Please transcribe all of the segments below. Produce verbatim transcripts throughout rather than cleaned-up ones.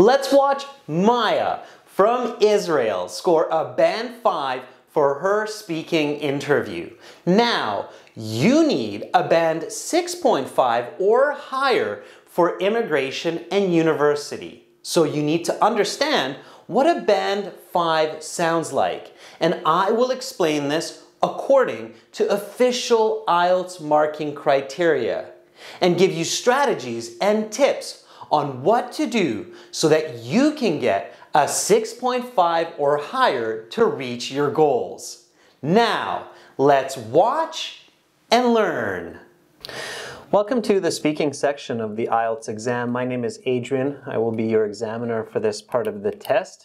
Let's watch Maya from Israel score a band five for her speaking interview. Now, you need a band six point five or higher for immigration and university. So you need to understand what a band five sounds like. And I will explain this according to official I E L T S marking criteria and give you strategies and tips on what to do so that you can get a six point five or higher to reach your goals. Now, let's watch and learn. Welcome to the speaking section of the I E L T S exam. My name is Adrian. I will be your examiner for this part of the test.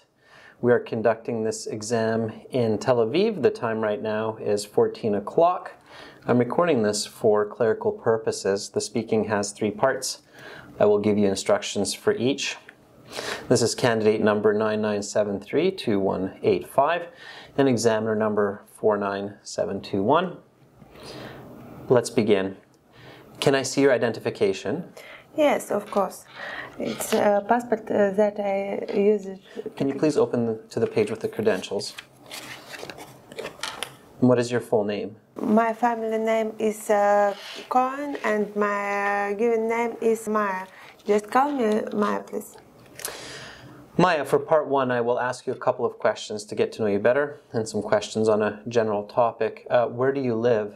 We are conducting this exam in Tel Aviv. The time right now is fourteen o'clock. I'm recording this for clerical purposes. The speaking has three parts. I will give you instructions for each. This is candidate number nine nine seven three two one eight five and examiner number four nine seven two one. Let's begin. Can I see your identification? Yes, of course. It's a passport uh, that I use. Can you please open the, to the page with the credentials? And what is your full name? My family name is uh, Cohen and my given name is Maya. Just call me Maya, please. Maya, for part one, I will ask you a couple of questions to get to know you better and some questions on a general topic. Uh, where do you live?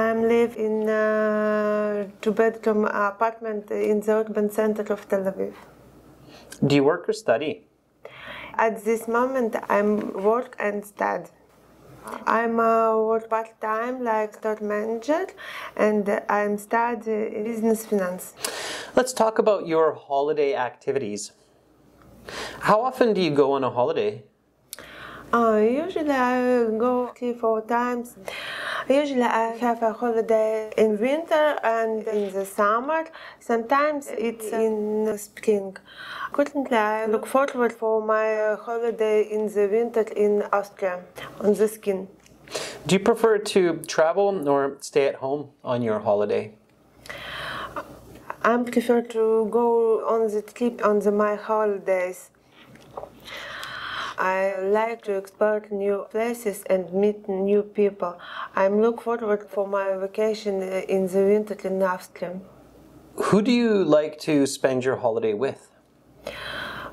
I live in a two-bedroom apartment in the urban center of Tel Aviv. Do you work or study? At this moment, I'm work and study. I'm uh, work part-time like store manager and I'm study business finance. Let's talk about your holiday activities. How often do you go on a holiday? Uh, usually I go three, four times. Usually I have a holiday in winter and in the summer. Sometimes it's in spring. Currently I look forward for my holiday in the winter in Austria, on the ski. Do you prefer to travel or stay at home on your holiday? I prefer to go on the trip on the, my holidays. I like to explore new places and meet new people. I'm looking forward for my vacation in the winter in Austria. Who do you like to spend your holiday with?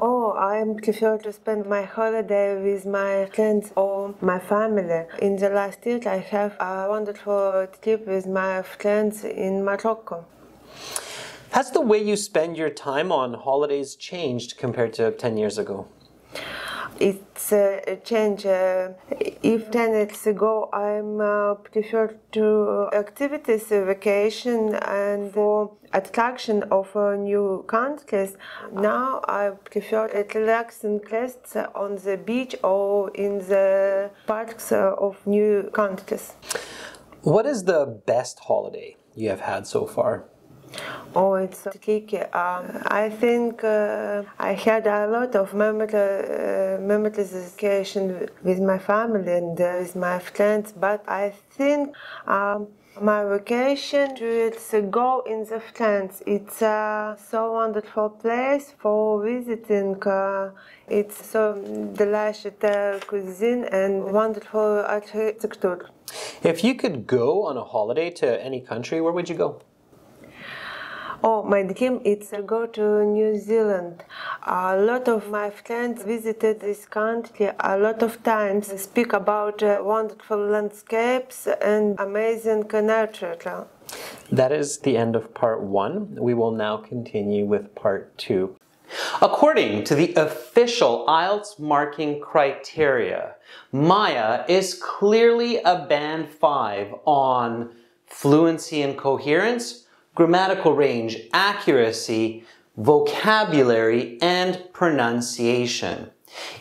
Oh, I prefer to spend my holiday with my friends or my family. In the last year, I have a wonderful trip with my friends in Morocco. Has the way you spend your time on holidays changed compared to ten years ago? It's a change. If ten years ago I'm uh, preferred to activities, vacation and for attraction of uh, new countries, now I prefer relaxing rests on the beach or in the parks of new countries. What is the best holiday you have had so far? Oh, it's tricky. Um, I think uh, I had a lot of memory, uh, memories vacation with my family and uh, with my friends, but I think um, my vacation two years ago in the France. It's a so wonderful place for visiting. Uh, it's so delicious uh, cuisine and wonderful architecture. If you could go on a holiday to any country, where would you go? Oh, my dream is to go to New Zealand. A lot of my friends visited this country a lot of times. They speak about uh, wonderful landscapes and amazing nature. That is the end of part one. We will now continue with part two. According to the official I E L T S marking criteria, Maya is clearly a band five on fluency and coherence, grammatical range, accuracy, vocabulary, and pronunciation.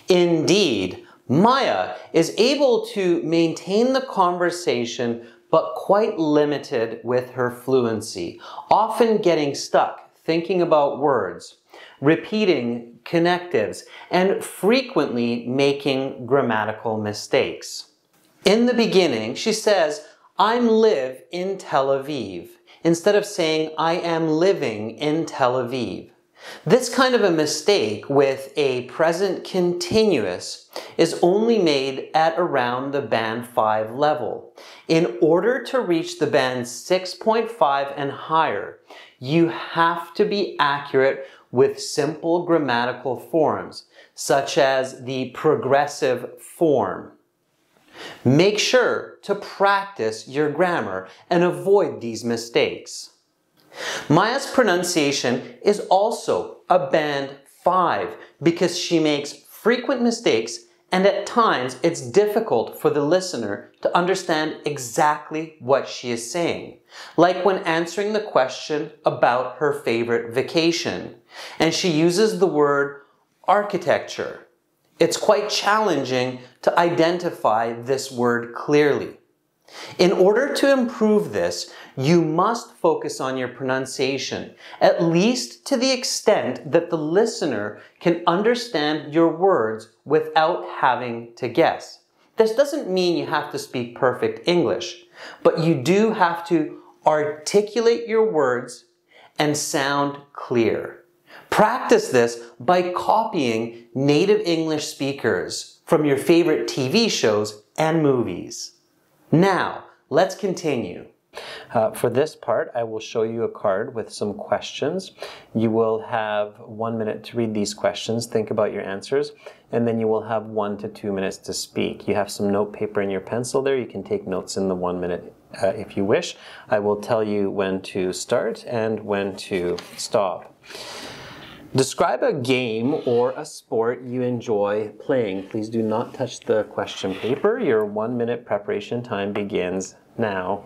Indeed, Maya is able to maintain the conversation but quite limited with her fluency, often getting stuck thinking about words, repeating connectives, and frequently making grammatical mistakes. In the beginning, she says, "I live in Tel Aviv," instead of saying, "I am living in Tel Aviv." This kind of a mistake with a present continuous is only made at around the band five level. In order to reach the band six point five and higher, you have to be accurate with simple grammatical forms, such as the progressive form. Make sure to practice your grammar and avoid these mistakes. Maya's pronunciation is also a band five because she makes frequent mistakes and at times it's difficult for the listener to understand exactly what she is saying. Like when answering the question about her favorite vacation, and she uses the word architecture. It's quite challenging to identify this word clearly. In order to improve this, you must focus on your pronunciation, at least to the extent that the listener can understand your words without having to guess. This doesn't mean you have to speak perfect English, but you do have to articulate your words and sound clear. Practice this by copying native English speakers from your favorite T V shows and movies. Now, let's continue. Uh, for this part, I will show you a card with some questions. You will have one minute to read these questions, think about your answers, and then you will have one to two minutes to speak. You have some note paper and your pencil there. You can take notes in the one minute uh, if you wish. I will tell you when to start and when to stop. Describe a game or a sport you enjoy playing. Please do not touch the question paper. Your one minute preparation time begins now.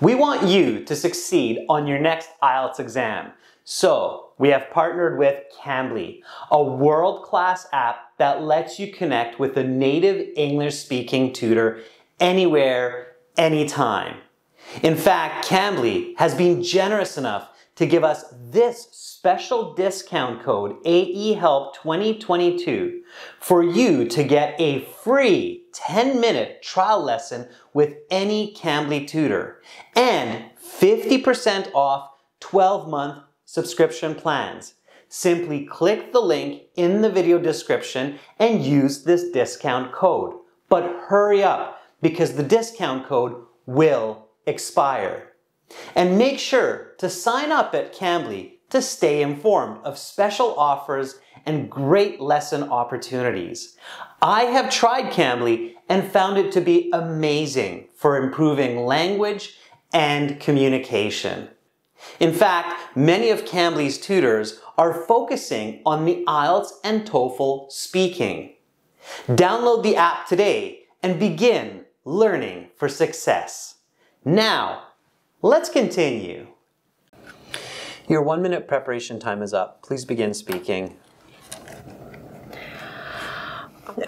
We want you to succeed on your next I E L T S exam. So we have partnered with Cambly, a world-class app that lets you connect with a native English-speaking tutor anywhere, anytime. In fact, Cambly has been generous enough to give us this special discount code, A E help twenty twenty-two, for you to get a free ten minute trial lesson with any Cambly tutor and fifty percent off twelve month subscription plans. Simply click the link in the video description and use this discount code. But hurry up, because the discount code will expire. And make sure to sign up at Cambly to stay informed of special offers and great lesson opportunities. I have tried Cambly and found it to be amazing for improving language and communication. In fact, many of Cambly's tutors are focusing on the I E L T S and TOEFL speaking. Download the app today and begin learning for success. Now, let's continue. Your one minute preparation time is up. Please begin speaking.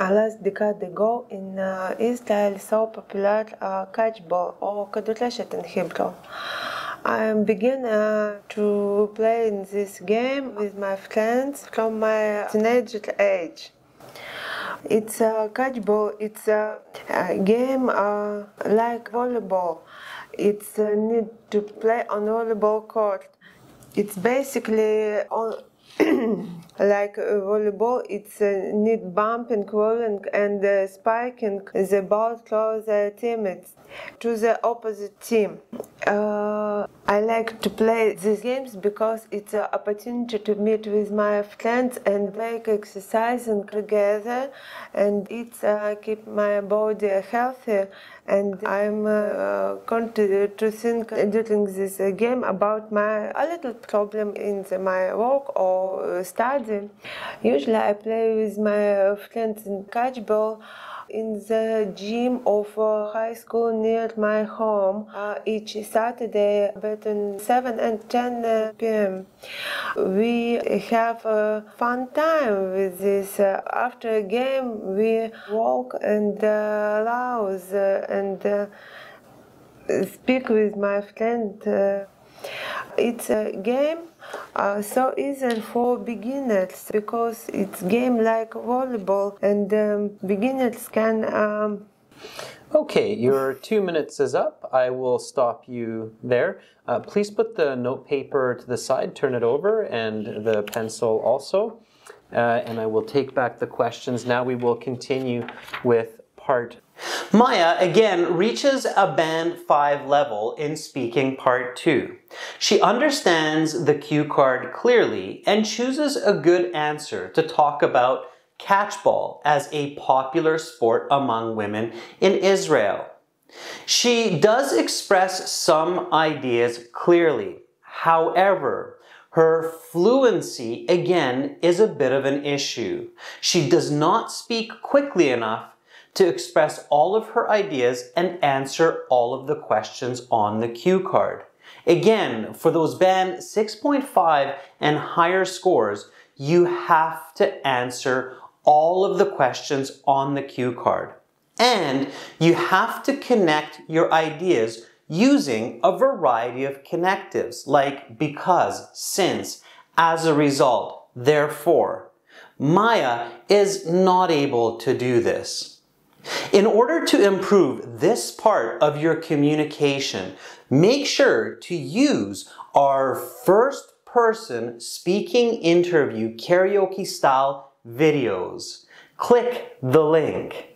A last decade ago in uh, Israel, so popular uh, catchball or Kadurashat in Hebrew. I began uh, to play in this game with my friends from my teenage age. It's a catchball, it's a, a game uh, like volleyball. It's uh, need to play on volleyball court. It's basically on like volleyball, it's uh, need bumping, rolling and uh, spiking the ball through the teammates to the opposite team. Uh, I like to play these games because it's an opportunity to meet with my friends and make exercising together, and it's uh, keep my body healthy, and I'm uh, going to, to think during this game about my a little problem in the, my work or study. Usually I play with my friends in catchball in the gym of uh, high school near my home uh, each Saturday between seven and ten p m We have a fun time with this. Uh, after a game we walk and uh, laugh uh, and uh, speak with my friend. Uh, it's a game Uh, so easy for beginners because it's game like volleyball and um, beginners can um Okay, your two minutes is up. I will stop you there. Uh, please put the note paper to the side, turn it over, and the pencil also. Uh, and I will take back the questions. Now we will continue with part. Maya, again, reaches a band five level in speaking part two. She understands the cue card clearly and chooses a good answer to talk about catchball as a popular sport among women in Israel. She does express some ideas clearly. However, her fluency, again, is a bit of an issue. She does not speak quickly enough to express all of her ideas and answer all of the questions on the cue card. Again, for those band six point five and higher scores, you have to answer all of the questions on the cue card. And you have to connect your ideas using a variety of connectives, like because, since, as a result, therefore. Maya is not able to do this. In order to improve this part of your communication, make sure to use our first person speaking interview karaoke style videos. Click the link.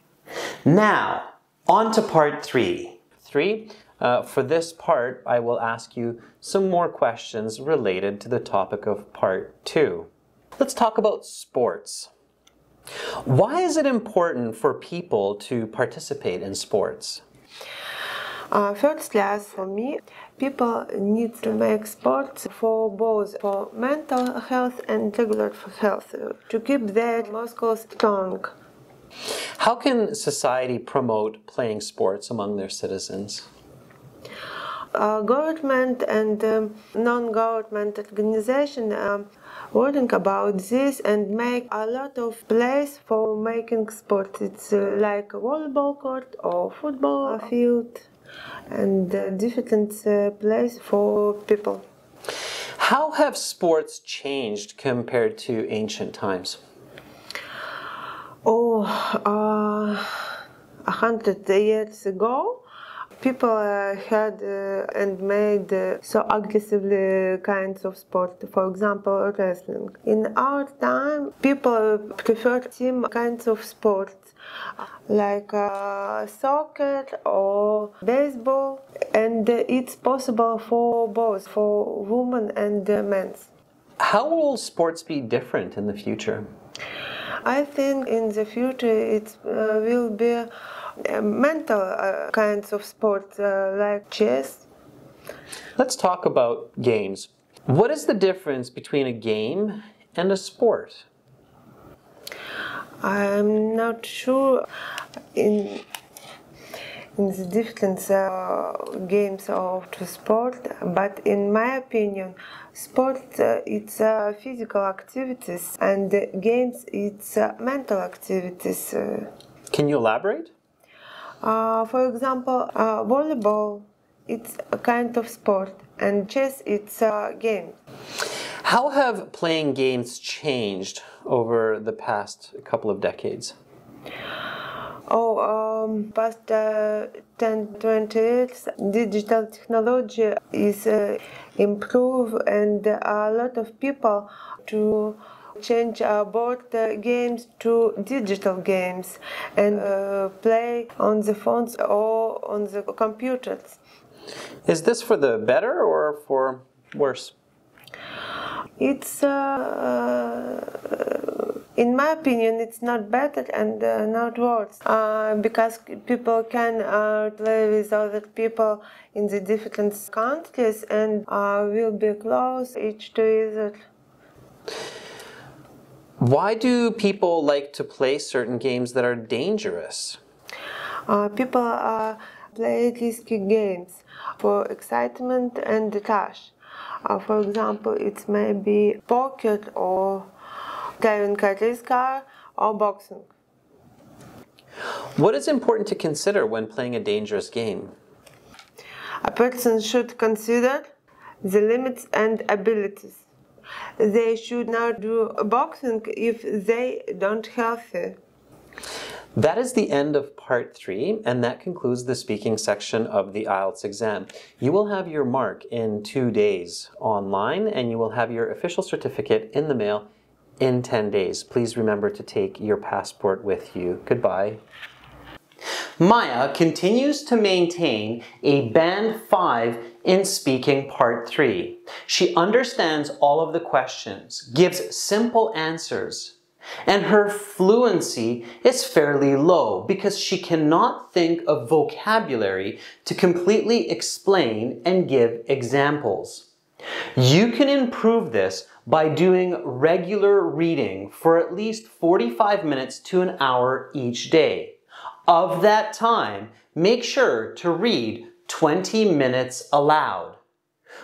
Now, on to part three. Three. Uh, for this part, I will ask you some more questions related to the topic of part two. Let's talk about sports. Why is it important for people to participate in sports? Uh, first class for me, people need to make sports for both for mental health and regular health, to keep their muscles strong. How can society promote playing sports among their citizens? Uh, government and um, non-government organizations are um, worrying about this and make a lot of place for making sports. It's uh, like a volleyball court or football field and uh, different uh, place for people. How have sports changed compared to ancient times? Oh, a uh, hundred years ago, people uh, had uh, and made uh, so aggressively kinds of sport, for example, wrestling. In our time, people preferred team kinds of sports, like uh, soccer or baseball, and uh, it's possible for both, for women and uh, men. How will sports be different in the future? I think in the future it uh, will be Uh, mental uh, kinds of sports uh, like chess. Let's talk about games. What is the difference between a game and a sport? I'm not sure in, in the difference of games of the sport, but in my opinion, sport uh, it's uh, physical activities and uh, games it's uh, mental activities. Uh, Can you elaborate? Uh, for example, uh, volleyball, it's a kind of sport, and chess, it's a game. How have playing games changed over the past couple of decades? Oh, um, past uh, ten, twenty years, digital technology is uh, improved, and a lot of people to change uh, board uh, games to digital games and uh, play on the phones or on the computers. Is this for the better or for worse? It's, uh, uh, in my opinion, it's not better and uh, not worse uh, because people can uh, play with other people in the different countries and uh, will be close each to other. Why do people like to play certain games that are dangerous? Uh, people uh, play risky games for excitement and cash. Uh, for example, it may be poker or driving a race car or boxing. What is important to consider when playing a dangerous game? A person should consider the limits and abilities. They should not do boxing if they don't have it. That is the end of part three, and that concludes the speaking section of the I E L T S exam. You will have your mark in two days online, and you will have your official certificate in the mail in ten days. Please remember to take your passport with you. Goodbye. Maya continues to maintain a band five in speaking part three. She understands all of the questions, gives simple answers, and her fluency is fairly low because she cannot think of vocabulary to completely explain and give examples. You can improve this by doing regular reading for at least forty-five minutes to an hour each day. Of that time, make sure to read twenty minutes aloud.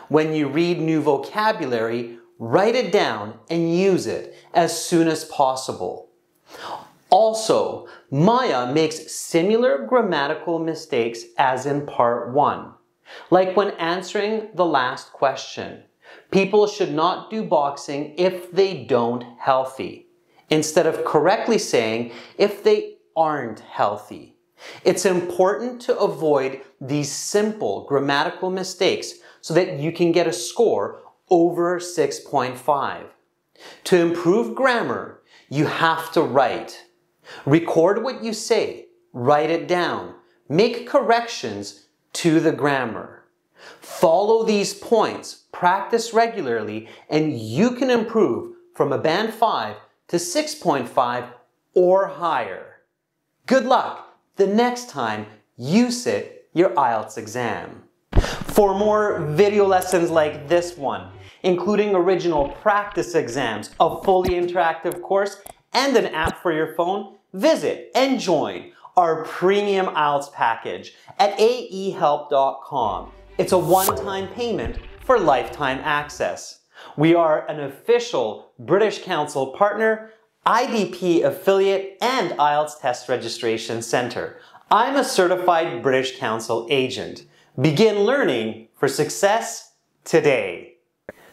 When you read new vocabulary, write it down and use it as soon as possible. Also, Maya makes similar grammatical mistakes as in part one, like when answering the last question. People should not do boxing if they don't healthy, instead of correctly saying if they aren't healthy. It's important to avoid these simple grammatical mistakes so that you can get a score over six point five. To improve grammar, you have to write. Record what you say, write it down, make corrections to the grammar. Follow these points, practice regularly, and you can improve from a band five to six point five or higher. Good luck the next time you sit your I E L T S exam. For more video lessons like this one, including original practice exams, a fully interactive course, and an app for your phone, visit and join our premium I E L T S package at A E help dot com. It's a one-time payment for lifetime access. We are an official British Council partner, I D P affiliate, and I E L T S Test Registration Center. I'm a certified British Council agent. Begin learning for success today.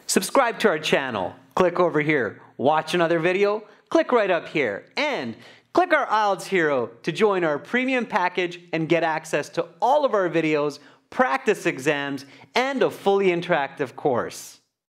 Subscribe to our channel. Click over here. Watch another video. Click right up here. And click our I E L T S Hero to join our premium package and get access to all of our videos, practice exams, and a fully interactive course.